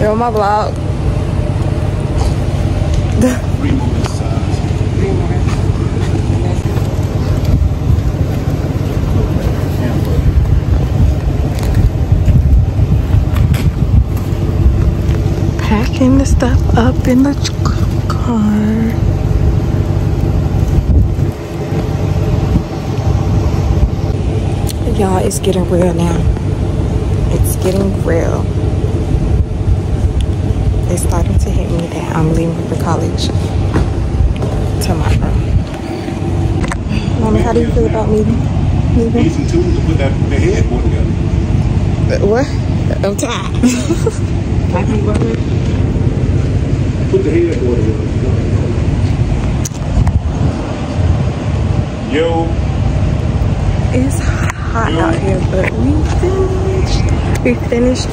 You're on my vlog. Three more this size. Three more. Okay. Packing the stuff up in the car. Y'all, it's getting real now. It's getting real. It's starting to hit me that I'm leaving for college tomorrow. Mama, how do you feel about me leaving? Need some tools to put that headboard together. What? I'm tired. Put the headboard together. Yo. It's hot out here, but we finished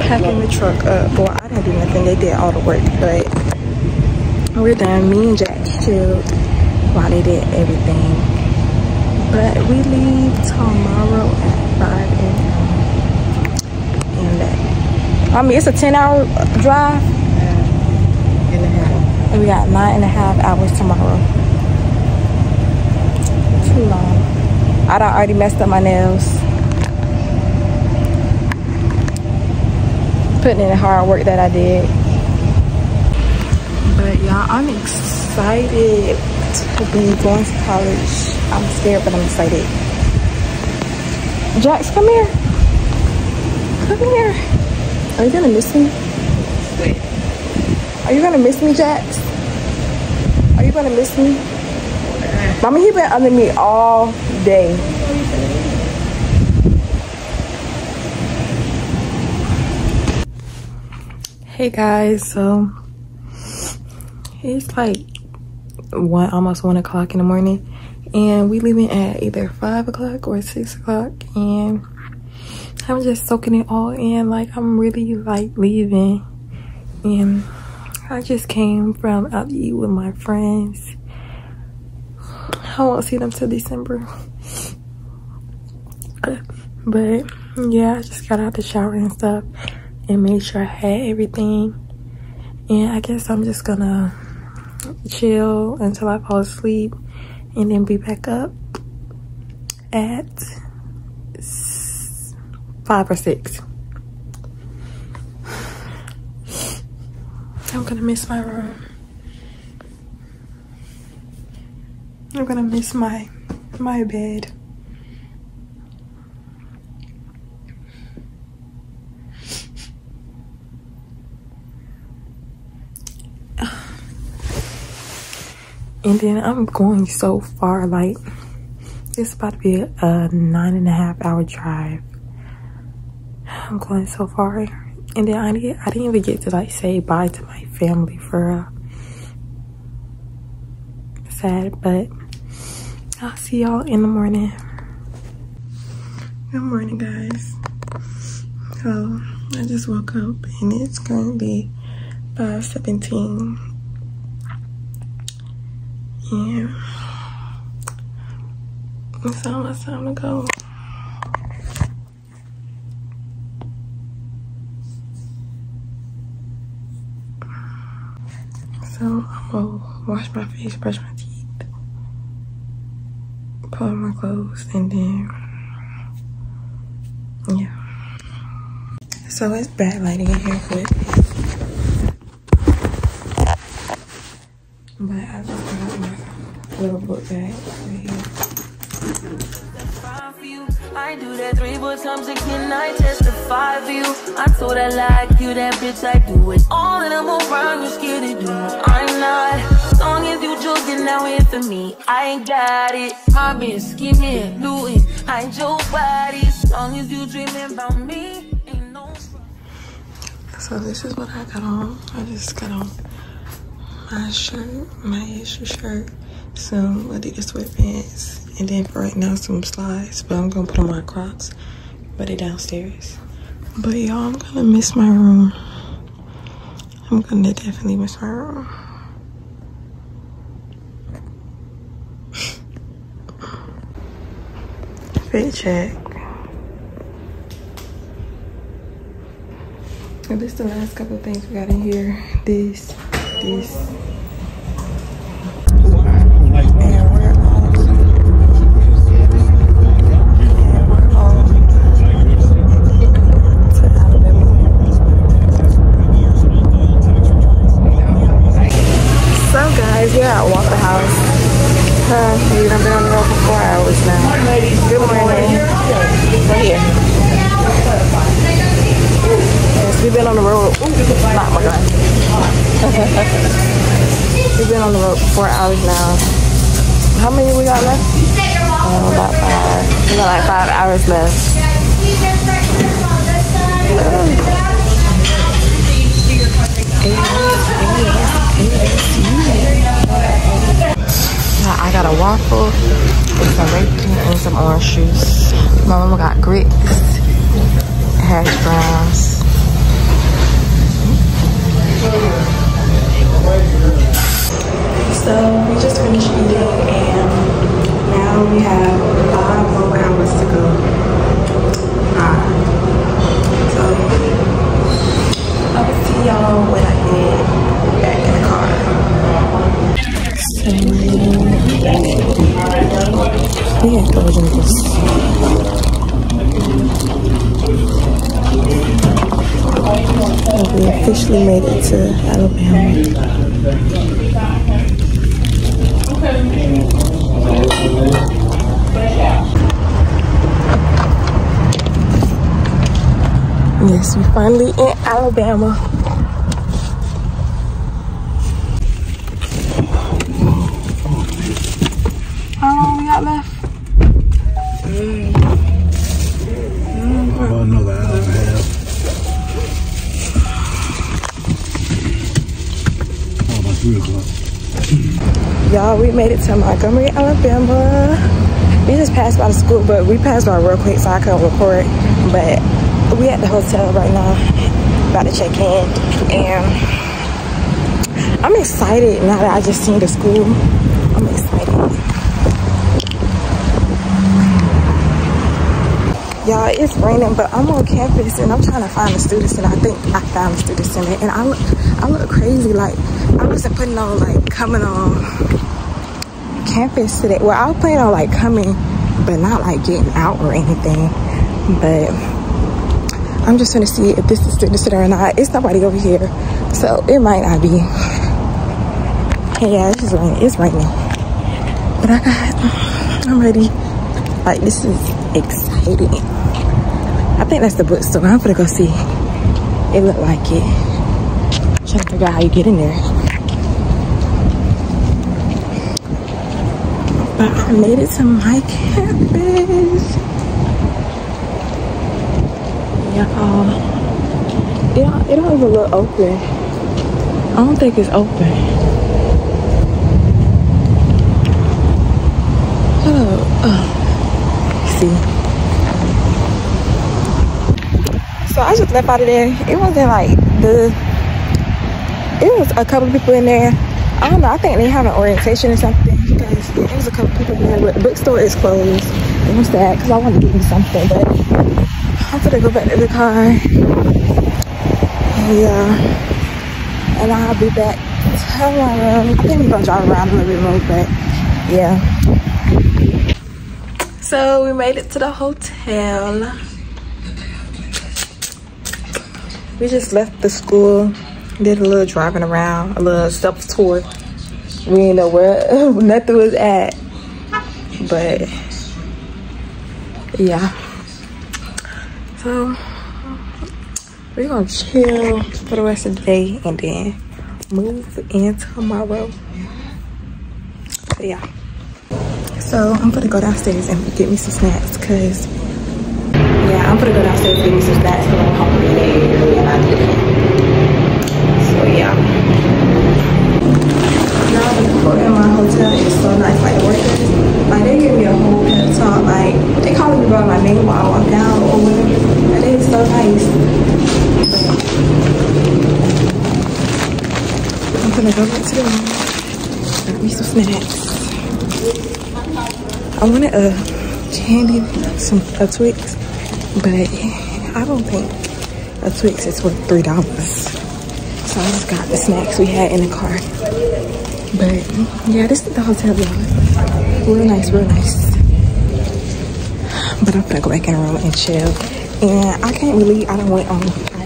packing the truck up. Well, I didn't do nothing, they did all the work, but we're done. Me and Jack chilled while they did everything, but we leave tomorrow at 5 a.m. I mean, it's a 10-hour drive and we got 9.5 hours tomorrow. Too long. I done already messed up my nails. Putting in the hard work that I did. But y'all, I'm excited to be going to college. I'm scared, but I'm excited. Jax, come here. Come here. Are you gonna miss me? Wait. Are you gonna miss me, Jax? Are you gonna miss me? Mommy, he been under me all day. Hey guys, so it's like almost 1 o'clock in the morning, and we leaving at either 5 o'clock or 6 o'clock, and I'm just soaking it all in. Like, I'm really like leaving, and I just came from out to eat with my friends. I won't see them till December, but yeah, I just got out the shower and stuff and made sure I had everything, and I guess I'm just gonna chill until I fall asleep and then be back up at 5 or 6. I'm gonna miss my room. I'm gonna miss my bed. And then I'm going so far, like it's about to be a 9.5 hour drive. I'm going so far, and then I didn't even get to like say bye to my family for real. Sad, but I'll see y'all in the morning. Good morning, guys. So I just woke up and it's currently 5:17. Yeah, it's almost time to go. So I'm gonna wash my face, brush my teeth, pull out my clothes, and then yeah. So it's bad lighting in here, but I just got my little book bag right here. I do that 3 more times again. I testify for you. I told I like you, that bitch. I do it all, and I'm around. You're scared to do it. I'm not. As long as you joking now here for me, I ain't got it. I've been scheming, looting, I ain't your body. As long as you dreaming about me, ain't no problem. So this is what I got on. I just got on my shirt, my issue shirt, some Adidas sweatpants, and then for right now some slides, but I'm gonna put on my Crocs, but they're downstairs. But y'all, I'm gonna miss my room. I'm gonna definitely miss my room. Fit check. And this is the last couple of things we got in here. This. We've been on the road for 4 hours now. How many we got left? About 5. We got like 5 hours left. I got a waffle with some bacon and some orange juice. My mama got grits, hash browns. So we just finished eating and now we have 5 more hours to go. So I will see y'all when I get back in the car. So we have to order this. We officially made it to Alabama. Yes, we're finally in Alabama. How long we got left? Oh, another hour and a half. Oh, about 3 o'clock. Y'all, we made it to Montgomery, Alabama. We just passed by the school, but we passed by real quick so I couldn't record. But we at the hotel right now, about to check in. And I'm excited now that I just seen the school. I'm excited. Y'all, it's raining, but I'm on campus and I'm trying to find the students. And I think I found the student center. And I look crazy, like I wasn't putting on like coming on campus today. Well, I was planning on like coming, but not like getting out or anything. But I'm just gonna see if this is student center or not. It's nobody over here, so it might not be. And yeah, it's just raining. It's raining. But I'm ready. Like, this is exciting. I think that's the bookstore. I'm gonna go see. It looked like it. I'm trying to figure out how you get in there. But I made it to my campus. Y'all, it don't even look open. I don't think it's open. See. So I just left out of there. It wasn't like it was a couple of people in there. I don't know, I think they have an orientation or something. Because yeah, there's a couple people there, but the bookstore is closed. And I'm sad because I wanted to give me something, but I'm gonna go back to the car. Yeah, and I'll be back tomorrow. I think we're gonna drive around a little bit more, but yeah. So we made it to the hotel. We just left the school, did a little driving around, a little self tour. We didn't know where nothing was at, but yeah. So we're gonna chill for the rest of the day and then move in tomorrow. So yeah. So I'm gonna go downstairs and get me some snacks, cause yeah, I'm gonna go downstairs and get me some snacks because I'm hungry and I need it. So yeah. Y'all, the people in my hotel is so nice. Like, the workers, like, they give me a whole pep talk. Like, they calling me by my name while I walk down or whatever. Like, they so nice. I'm gonna go back to the room. Grab me some snacks. I wanted a candy, some Twix, but I don't think a Twix is worth $3. So I just got the snacks we had in the car. But yeah, this is the hotel, y'all. Real nice, real nice. But I'm gonna go back in the room and chill. And I can't believe I done went on.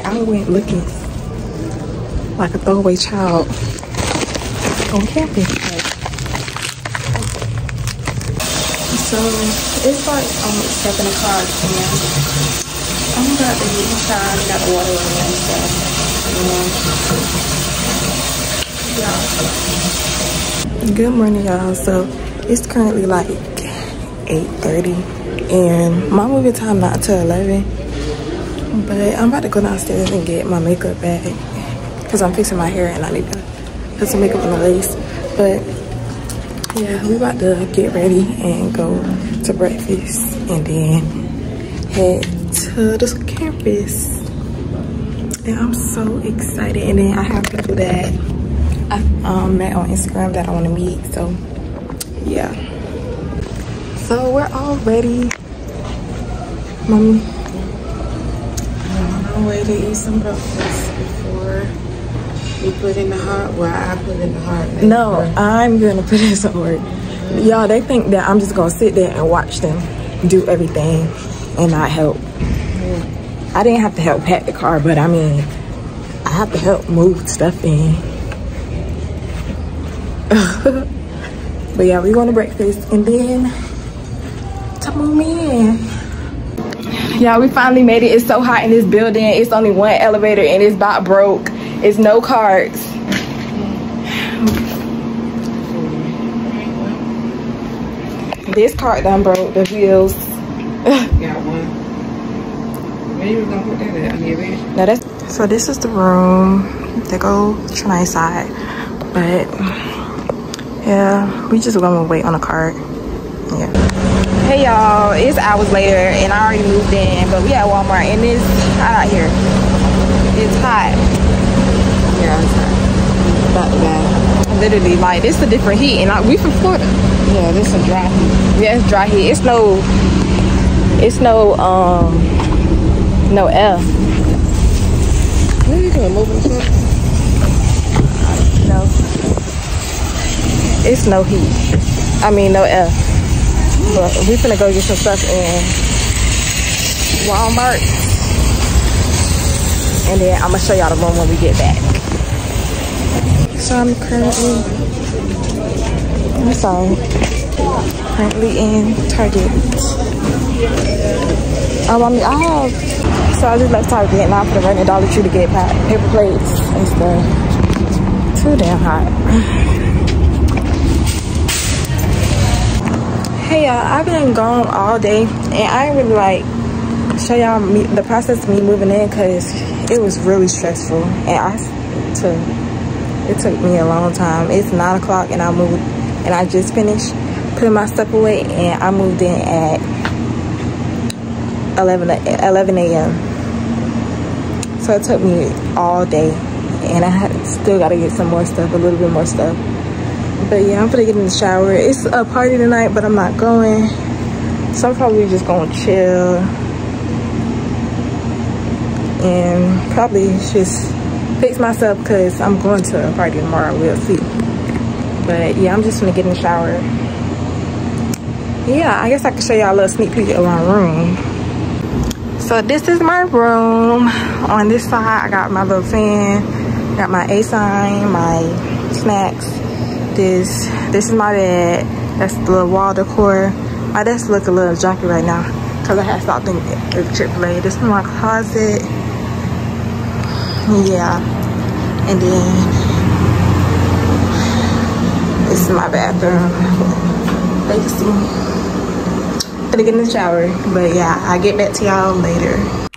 I went looking like a throwaway child on campus. So it's like almost 7 o'clock, and I'm about to get inside. I got the water running and stuff. And yeah. Good morning, y'all. So it's currently like 8:30, and my movie time not till 11. But I'm about to go downstairs and get my makeup bag because I'm fixing my hair and I need to put some makeup on my lace. But yeah, we about to get ready and go to breakfast and then head to the campus. And I'm so excited. And then I have people that I met on Instagram that I want to meet. So yeah. So we're all ready. Mommy. I'm on my way to eat some breakfast before we put in the hard work. I put in the hard work. No, I'm gonna put in some work. Y'all, they think that I'm just gonna sit there and watch them do everything and not help. I didn't have to help pack the car, but I mean, I have to help move stuff in. But yeah, we're going to breakfast and then to move in. Y'all, we finally made it. It's so hot in this building. It's only one elevator and it's about broke. It's no cards. This card done broke, the wheels. Got one. Where you gonna put that at? I mean, where? No, that's so this is the room. They go to my side. But yeah, we just gonna wait on a card. Yeah. Hey y'all, it's hours later and I already moved in, but we at Walmart and it's hot out here. It's hot. Yeah, it's hot. About to die. Literally, like, it's a different heat and we from Florida. Yeah, this is a dry heat. Yeah, it's dry heat. It's no F. Maybe you can move it up. No. It's no heat. I mean, no F. But we finna go get some stuff in Walmart. And then I'm gonna show y'all the room when we get back. So I'm currently in Target. I just left Target and I'm finna run to Dollar Tree to get paper plates and stuff. Too damn hot. Hey y'all, I've been gone all day and I ain't really like show y'all the process of me moving in because it was really stressful and it took me a long time. It's 9 o'clock and I moved and I just finished putting my stuff away and I moved in at 11 a.m. So it took me all day and I still gotta get some more stuff, a little bit more stuff. But yeah, I'm gonna get in the shower. It's a party tonight, but I'm not going. So I'm probably just gonna chill. And probably just fix myself because I'm going to a party tomorrow, we'll see. But yeah, I'm just gonna get in the shower. Yeah, I guess I can show y'all a little sneak peek of my room. So this is my room. On this side, I got my little fan, got my A-sign, my snacks. This is my bed. That's the little wall decor. My desk look a little junky right now because I had stopped thinking of Chick-fil-A. This is my closet. Yeah. And then this is my bathroom. Legacy. Gonna get in the shower. But yeah, I'll get back to y'all later.